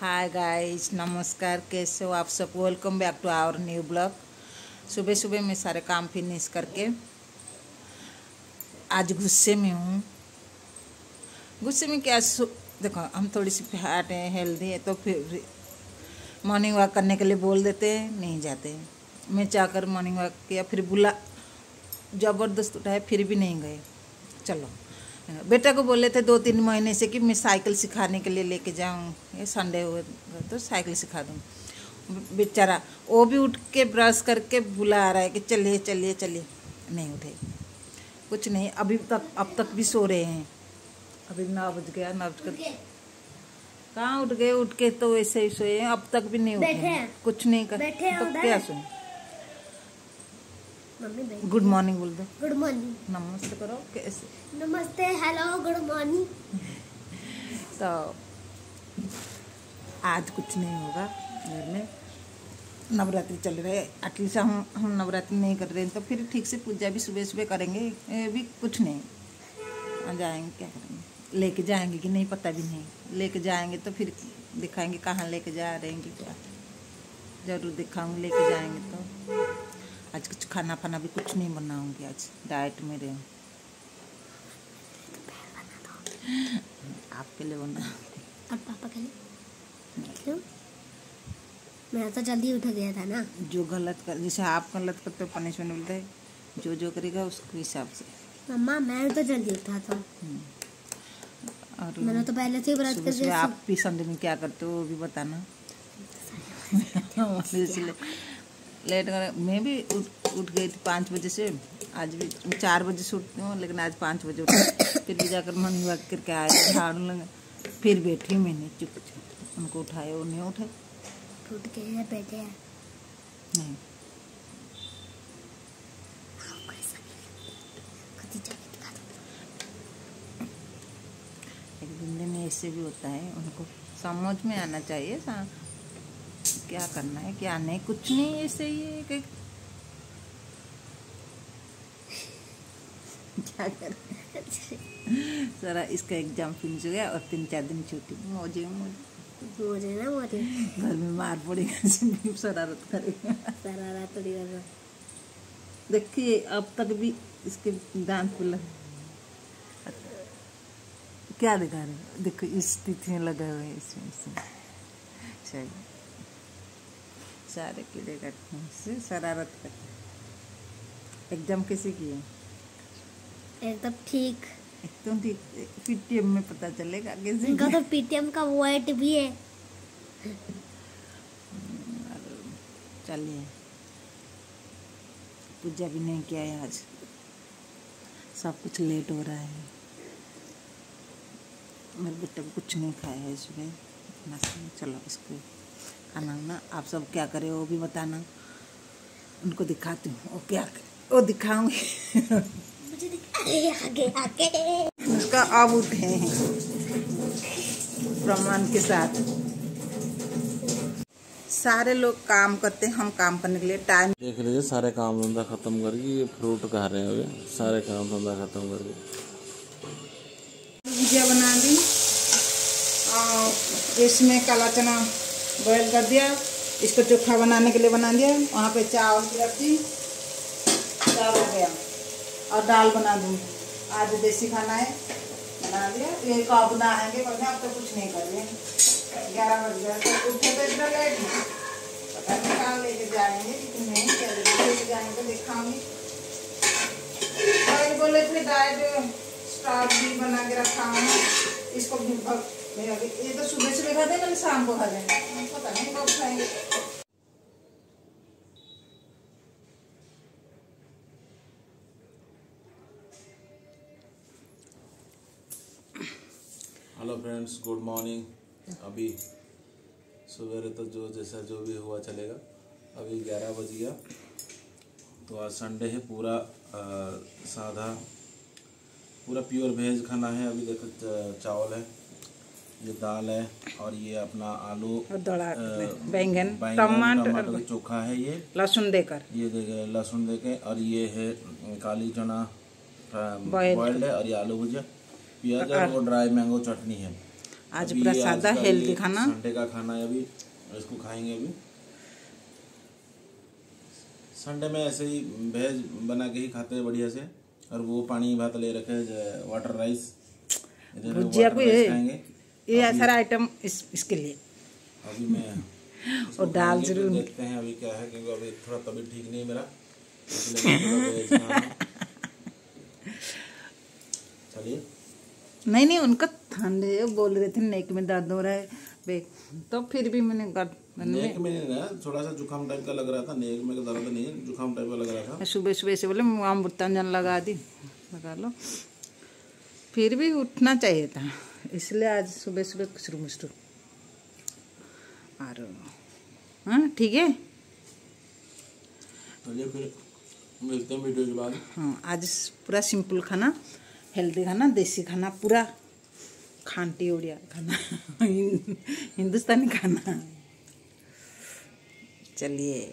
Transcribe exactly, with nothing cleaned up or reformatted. Hi guys, नमस्कार। कैसे हो आप सब? Welcome back to our new blog. सुबह सुबह मैं सारे काम फिनिश करके आज गुस्से में हूँ। गुस्से में क्या, देखो हम थोड़ी सी फैट हैं, हेल्दी है, तो फिर मॉर्निंग वॉक करने के लिए बोल देते हैं, नहीं जाते हैं। मैं चाहकर मॉर्निंग वॉक किया, फिर बुला ज़बरदस्त उठाया, फिर भी नहीं गए। चलो बेटा को बोले थे दो तीन महीने से कि मैं साइकिल सिखाने के लिए लेके जाऊँ, ये संडे हुए तो साइकिल सिखा दूँ। बेचारा वो भी उठ के ब्रश करके बुला रहा है कि चलिए चलिए चलिए, नहीं उठे, कुछ नहीं। अभी तक अब तक भी सो रहे हैं। अभी नौ बज गया, नौ बज कर कहाँ उठ गए? उठ के तो ऐसे ही सोए हैं, अब तक भी नहीं उठे, कुछ नहीं कर, तो क्या सोए। गुड मॉर्निंग बोल दो। गुड मॉर्निंग, नमस्ते करो। कैसे? नमस्ते, हेलो, गुड मॉर्निंग। तो आज कुछ नहीं होगा घर में, नवरात्रि चल रहे है, एटलीस्ट हम हम नवरात्रि नहीं कर रहे हैं, तो फिर ठीक से पूजा भी सुबह सुबह करेंगे। ये भी कुछ नहीं, जाएंगे क्या करेंगे, लेके जाएंगे कि नहीं पता भी नहीं। लेके जाएंगे तो फिर दिखाएंगे कहाँ लेके जा रहे हैं, क्या जरूर दिखाऊंगी। लेके जाएंगे तो आज कुछ खाना पाना भी कुछ नहीं बनाऊंगी, आज डाइट में रहे हूँ। आपके लिए बना और पापा के लिए क्यों? मैं तो जल्दी उठ गया था ना। जो गलत कर, जैसे आप गलत करते हो पनिशमेंट मिलता है, जो जो करेगा उसके हिसाब से। मम्मा मैं तो जल्दी उठा था, और मैंने तो पहले से ही व्रत कर लिया। आप भी संडे में क्या करते हो वो भी बताना, इसलिए लेट कर। मैं भी उठ उठ गई थी पाँच बजे से, आज भी चार बजे से उठती हूँ, लेकिन आज पाँच बजे उठी। फिर भी जाकर मन भाग करके आया, झाड़ू लगा, फिर बैठी मैंने चुपचाप, उनको उठाए, वो नहीं उठाए, उठ के बैठे हैं। नहीं एक दिन में ऐसे भी होता है, उनको समझ में आना चाहिए क्या करना है क्या नहीं। कुछ नहीं, ऐसे ही है कि क्या करना सारा। इसका एग्जाम फिनिश हो गया और तीन चार दिन छुट्टी। मौजे मौजे ना मौजे, घर में मार पड़ेगा, सिर्फ शरारत करेगा। शरारत थोड़ी करना, देखिए अब तक भी इसके दांत खुला, क्या दिखा रहे, देखो इस स्थिति लगा हुआ है, इसमें सही सारे कीड़े करते हैं, शरारत करते हैं। एग्जाम कैसे किए? एकदम ठीक, एकदम ठीक। पीटीएम में पता चलेगा कैसे। इनका तो पीटीएम का वेट भी है। चलिए, पूजा भी नहीं किया है आज, सब कुछ लेट हो रहा है। मेरे बेटे को कुछ नहीं खाया है सुबह नाश्ते। चलो इसको खाना ना, आप सब क्या करे वो भी बताना, उनको दिखाती हूँ वो क्या करे, वो दिखाऊंगी। मुझे दिखा उसका अब उठे हैं प्रमाण के साथ। सारे लोग काम करते हैं, हम काम करने के लिए टाइम। देख लीजिए सारे काम धंधा खत्म करके फ्रूट खा रहे हैं, सारे काम धंधा खत्म करके भुजिया बना दी। और इसमें काला चना बॉयल कर दिया, इसको चोखा बनाने के लिए बना दिया। वहाँ पे चावल की रखी, दाल हो गया और दाल बना दूँ। आज देसी खाना है, बना दिया। ये कब बनाएंगे बस, अब तो कुछ नहीं कर रहे। ग्यारह बज गया तो उठे तो इतना लेट, पता नहीं कहाँ लेके जाएंगे, नहीं क्या लेके जाएंगे दिखाऊंगी। और बोले थे डाइट स्टार्ट भी बना के रखा हूँ, इसको भी ये तो सुबह सुबह खा देंगे, शाम को खा देंगे, पता नहीं कब खाएंगे। Hello friends, good morning. अभी सवेरे तो जो जैसा जो भी हुआ चलेगा। अभी ग्यारह बज गया, तो आज संडे है, पूरा आ, सादा पूरा प्योर वेज खाना है। अभी देखो चावल है, ये दाल है, और ये अपना आलू बैंगन टमाटर का चोखा है, ये लहसुन देकर, ये देखे लहसुन देके, और ये है काली चना बॉइल्ड है, और ये आलू भुजिया, प्याज और ड्राई मैंगो चटनी है। आज पूरा सादा हेल्दी खाना, संडे का खाना है अभी, इसको खाएंगे अभी। संडे में ऐसे ही वेज बना के ही खाते हैं बढ़िया से। और वो पानी भात ले रखे है, वाटर राइस, भुजिया कोई है, ये सारा आइटम इस इसके लिए अभी मैं और दाल जरूर देखते हैं अभी क्या है, क्योंकि अभी थोड़ा तबीयत ठीक नहीं मेरा, इसलिए नहीं नहीं उनका ठंडे बोल रहे थे नेक में दर्द हो रहा है, तो फिर भी मैंने कर नेक में ना थोड़ा सा जुकाम टाइप का लग रहा था, नेक में दर्द नहीं जुकाम टाइप का लग रहा था। सुबह सुबह से बोले आम बुत्ता जन लगा दी, लगा लो, फिर भी उठना चाहिए था, इसलिए आज सुबह सुबह कुछ मुश्रू और हाँ ठीक है। चलिए फिर मिलते हैं वीडियो के बाद। हाँ आज पूरा सिंपल खाना, हेल्दी खाना, देसी खाना, पूरा खांटी उड़िया खाना, हिंदुस्तानी खाना। चलिए।